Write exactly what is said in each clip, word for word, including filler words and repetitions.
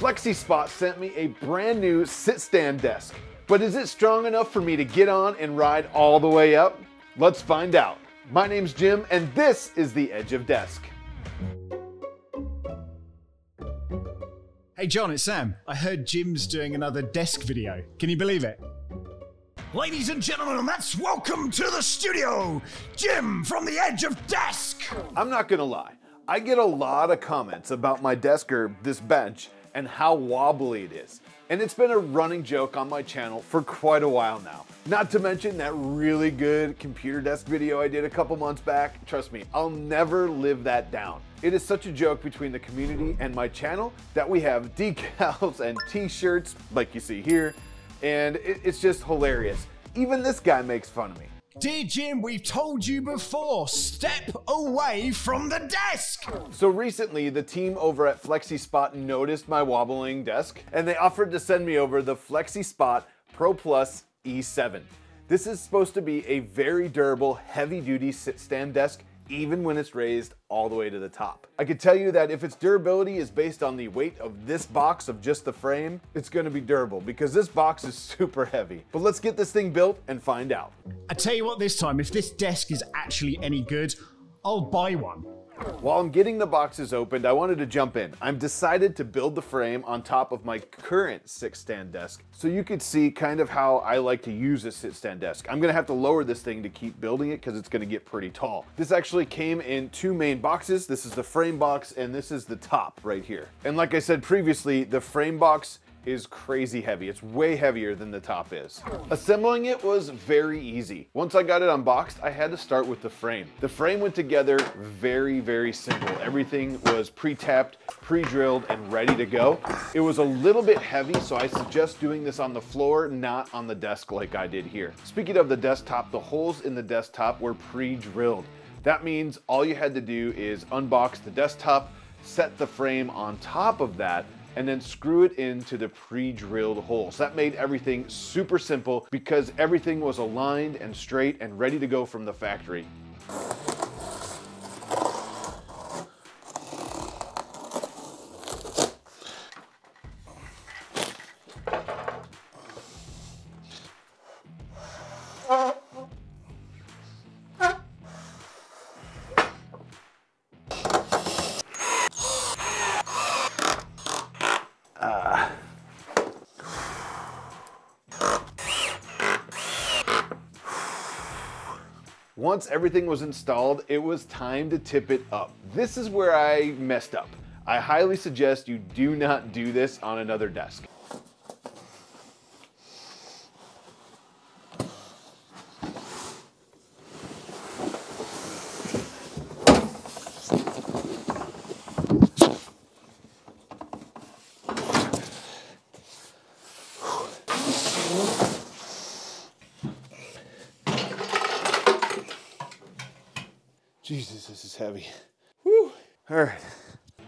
FlexiSpot sent me a brand new sit-stand desk, but is it strong enough for me to get on and ride all the way up? Let's find out. My name's Jim, and this is The Edge of Desk. Hey John, it's Sam. I heard Jim's doing another desk video. Can you believe it? Ladies and gentlemen, that's welcome to the studio, Jim from The Edge of Desk. I'm not gonna lie, I get a lot of comments about my desk or this bench and how wobbly it is. And it's been a running joke on my channel for quite a while now. Not to mention that really good computer desk video I did a couple months back. Trust me, I'll never live that down. It is such a joke between the community and my channel that we have decals and t-shirts like you see here. And it's just hilarious. Even this guy makes fun of me. Dear Jim, we've told you before, step away from the desk! So recently, the team over at FlexiSpot noticed my wobbling desk, and they offered to send me over the FlexiSpot Pro Plus E seven. This is supposed to be a very durable, heavy-duty sit-stand desk, even when it's raised all the way to the top. I could tell you that if its durability is based on the weight of this box of just the frame, it's gonna be durable because this box is super heavy. But let's get this thing built and find out. I tell you what, this time, if this desk is actually any good, I'll buy one. While I'm getting the boxes opened, I wanted to jump in. I'm decided to build the frame on top of my current sit-stand desk, so you could see kind of how I like to use a sit-stand desk. I'm gonna have to lower this thing to keep building it because it's gonna get pretty tall. This actually came in two main boxes. This is the frame box and this is the top right here. And like I said previously, the frame box is crazy heavy. It's way heavier than the top is. Assembling it was very easy. Once I got it unboxed, I had to start with the frame. The frame went together very, very simple. Everything was pre-tapped, pre-drilled, and ready to go. It was a little bit heavy, so I suggest doing this on the floor, not on the desk like I did here. Speaking of the desktop, the holes in the desktop were pre-drilled. That means all you had to do is unbox the desktop, set the frame on top of that, and then screw it into the pre-drilled holes. That made everything super simple because everything was aligned and straight and ready to go from the factory. Once everything was installed, it was time to tip it up. This is where I messed up. I highly suggest you do not do this on another desk. Jesus, this is heavy. Whew. All right.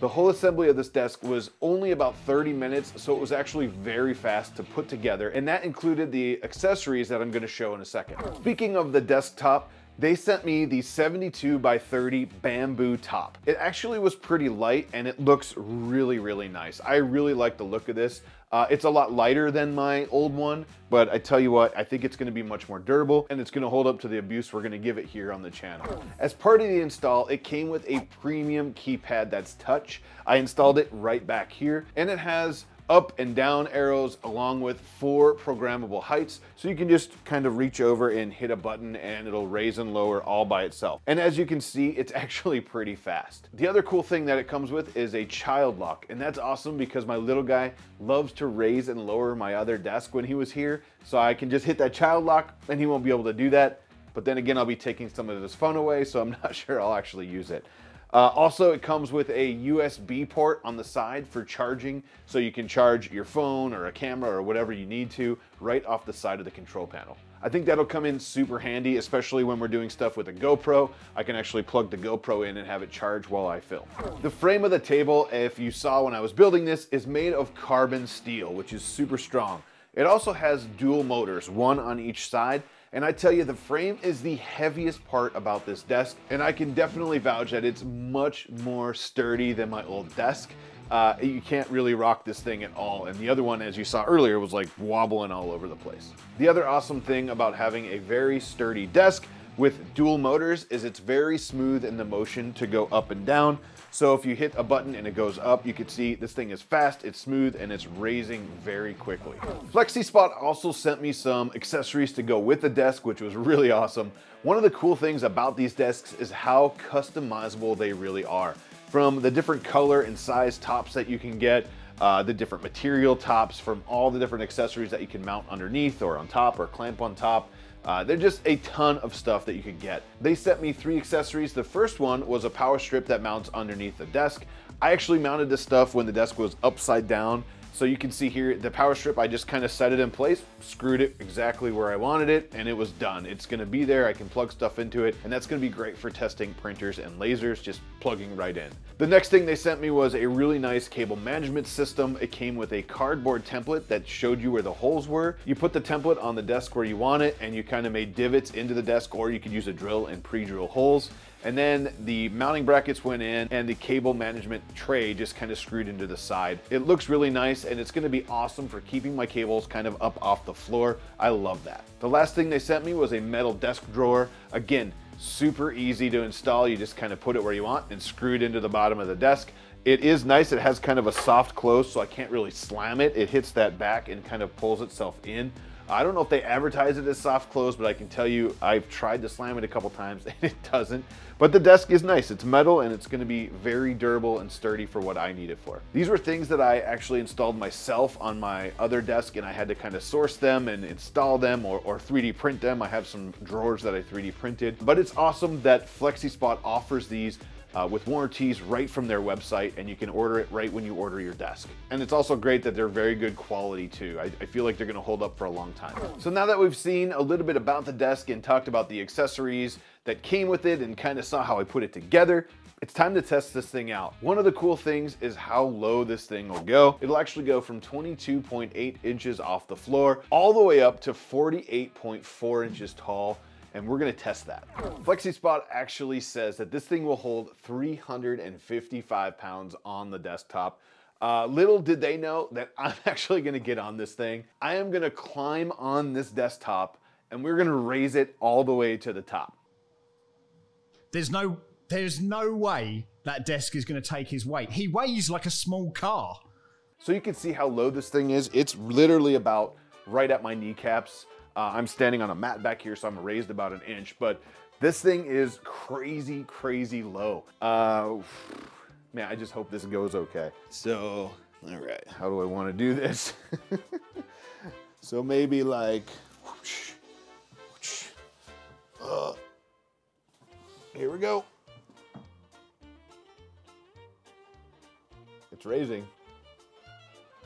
The whole assembly of this desk was only about thirty minutes, so it was actually very fast to put together, and that included the accessories that I'm gonna show in a second. Speaking of the desktop, they sent me the seventy-two by thirty bamboo top. It actually was pretty light and it looks really, really nice. I really like the look of this. Uh, it's a lot lighter than my old one, but I tell you what, I think it's gonna be much more durable and it's gonna hold up to the abuse we're gonna give it here on the channel. As part of the install, it came with a premium keypad that's touch. I installed it right back here and it has up and down arrows along with four programmable heights. So you can just kind of reach over and hit a button and it'll raise and lower all by itself. And as you can see, it's actually pretty fast. The other cool thing that it comes with is a child lock. And that's awesome because my little guy loves to raise and lower my other desk when he was here. So I can just hit that child lock and he won't be able to do that. But then again, I'll be taking some of his phone away, so I'm not sure I'll actually use it. Uh, also, it comes with a U S B port on the side for charging, so you can charge your phone or a camera or whatever you need to right off the side of the control panel. I think that'll come in super handy, especially when we're doing stuff with a GoPro. I can actually plug the GoPro in and have it charge while I film. The frame of the table, if you saw when I was building this, is made of carbon steel, which is super strong. It also has dual motors, one on each side. And I tell you, the frame is the heaviest part about this desk, and I can definitely vouch that it's much more sturdy than my old desk. uh, you can't really rock this thing at all. And the other one, as you saw earlier, was like wobbling all over the place. The other awesome thing about having a very sturdy desk with dual motors is it's very smooth in the motion to go up and down. So if you hit a button and it goes up, you can see this thing is fast, it's smooth, and it's raising very quickly. FlexiSpot also sent me some accessories to go with the desk, which was really awesome. One of the cool things about these desks is how customizable they really are. From the different color and size tops that you can get, uh, the different material tops, from all the different accessories that you can mount underneath or on top or clamp on top. Uh, they're just a ton of stuff that you could get. They sent me three accessories. The first one was a power strip that mounts underneath the desk. I actually mounted this stuff when the desk was upside down. So you can see here, the power strip, I just kind of set it in place, screwed it exactly where I wanted it, and it was done. It's gonna be there, I can plug stuff into it, and that's gonna be great for testing printers and lasers, just plugging right in. The next thing they sent me was a really nice cable management system. It came with a cardboard template that showed you where the holes were. You put the template on the desk where you want it, and you kind of made divots into the desk, or you could use a drill and pre-drill holes. And then the mounting brackets went in and the cable management tray just kind of screwed into the side. It looks really nice and it's gonna be awesome for keeping my cables kind of up off the floor. I love that. The last thing they sent me was a metal desk drawer. Again, super easy to install. You just kind of put it where you want and screw it into the bottom of the desk. It is nice, it has kind of a soft close so I can't really slam it. It hits that back and kind of pulls itself in. I don't know if they advertise it as soft close, but I can tell you I've tried to slam it a couple times and it doesn't. But the desk is nice. It's metal and it's going to be very durable and sturdy for what I need it for. These were things that I actually installed myself on my other desk and I had to kind of source them and install them or, or three D print them. I have some drawers that I three D printed, but it's awesome that FlexiSpot offers these Uh, with warranties right from their website, and you can order it right when you order your desk. And it's also great that they're very good quality too. I, I feel like they're gonna hold up for a long time. So now that we've seen a little bit about the desk and talked about the accessories that came with it and kind of saw how I put it together, it's time to test this thing out. One of the cool things is how low this thing will go. It'll actually go from twenty-two point eight inches off the floor all the way up to forty-eight point four inches tall. And we're gonna test that. FlexiSpot actually says that this thing will hold three hundred fifty-five pounds on the desktop. Uh, little did they know that I'm actually gonna get on this thing. I am gonna climb on this desktop and we're gonna raise it all the way to the top. There's no, there's no way that desk is gonna take his weight. He weighs like a small car. So you can see how low this thing is. It's literally about right at my kneecaps. Uh, I'm standing on a mat back here, so I'm raised about an inch, but this thing is crazy, crazy low. Uh, man, I just hope this goes okay. So, all right, how do I want to do this? So maybe like, whoosh, whoosh, uh, here we go. It's raising,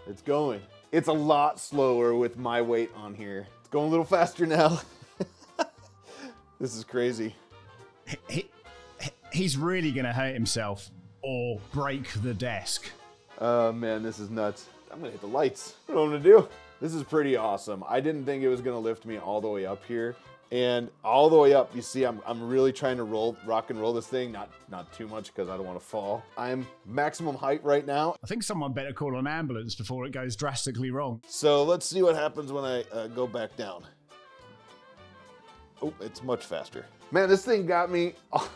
it's going. It's a lot slower with my weight on here. It's going a little faster now. This is crazy. He, he, he's really gonna hurt himself or break the desk. Oh man, this is nuts. I'm gonna hit the lights. I don't know what I'm gonna do. This is pretty awesome. I didn't think it was gonna lift me all the way up here. And all the way up, you see, I'm, I'm really trying to roll, rock and roll this thing. Not, not too much because I don't want to fall. I'm maximum height right now. I think someone better call an ambulance before it goes drastically wrong. So let's see what happens when I uh, go back down. Oh, it's much faster. Man, this thing got me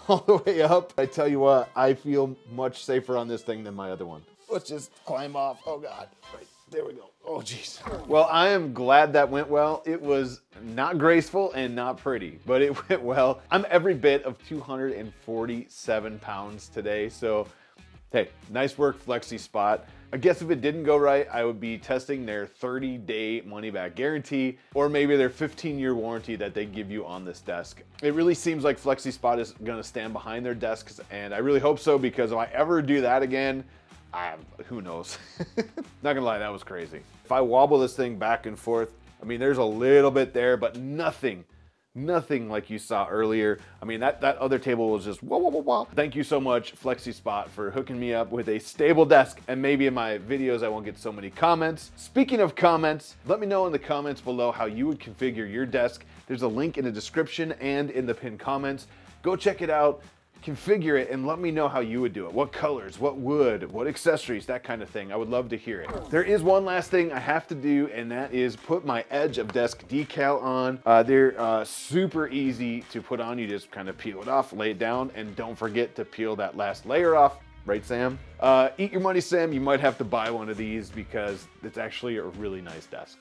all the way up. I tell you what, I feel much safer on this thing than my other one. Let's just climb off. Oh God, right. There we go. Oh, geez. Well, I am glad that went well. It was not graceful and not pretty, but it went well. I'm every bit of two hundred forty-seven pounds today. So, hey, nice work, FlexiSpot. I guess if it didn't go right, I would be testing their thirty day money back guarantee, or maybe their fifteen year warranty that they give you on this desk. It really seems like FlexiSpot is gonna stand behind their desks, and I really hope so, because if I ever do that again, I, who knows? Not gonna lie, that was crazy. If I wobble this thing back and forth, I mean, there's a little bit there, but nothing, nothing like you saw earlier. I mean, that, that other table was just whoa, whoa, whoa, whoa. Thank you so much, FlexiSpot, for hooking me up with a stable desk. And maybe in my videos, I won't get so many comments. Speaking of comments, let me know in the comments below how you would configure your desk. There's a link in the description and in the pinned comments. Go check it out. configure it and let me know how you would do it. What colors, what wood, what accessories, that kind of thing. I would love to hear it. There is one last thing I have to do, and that is put my Edge of Desk decal on. Uh, they're uh, super easy to put on. You just kind of peel it off, lay it down, and don't forget to peel that last layer off. Right, Sam? Uh, eat your money, Sam. You might have to buy one of these because it's actually a really nice desk.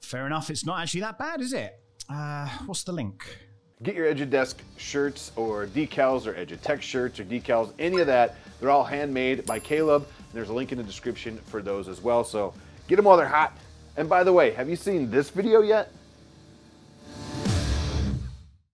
Fair enough. It's not actually that bad, is it? Uh, what's the link? Get your Edge of Desk shirts or decals or Edge of Tech shirts or decals, any of that. They're all handmade by Caleb. And there's a link in the description for those as well. So get them while they're hot. And by the way, have you seen this video yet?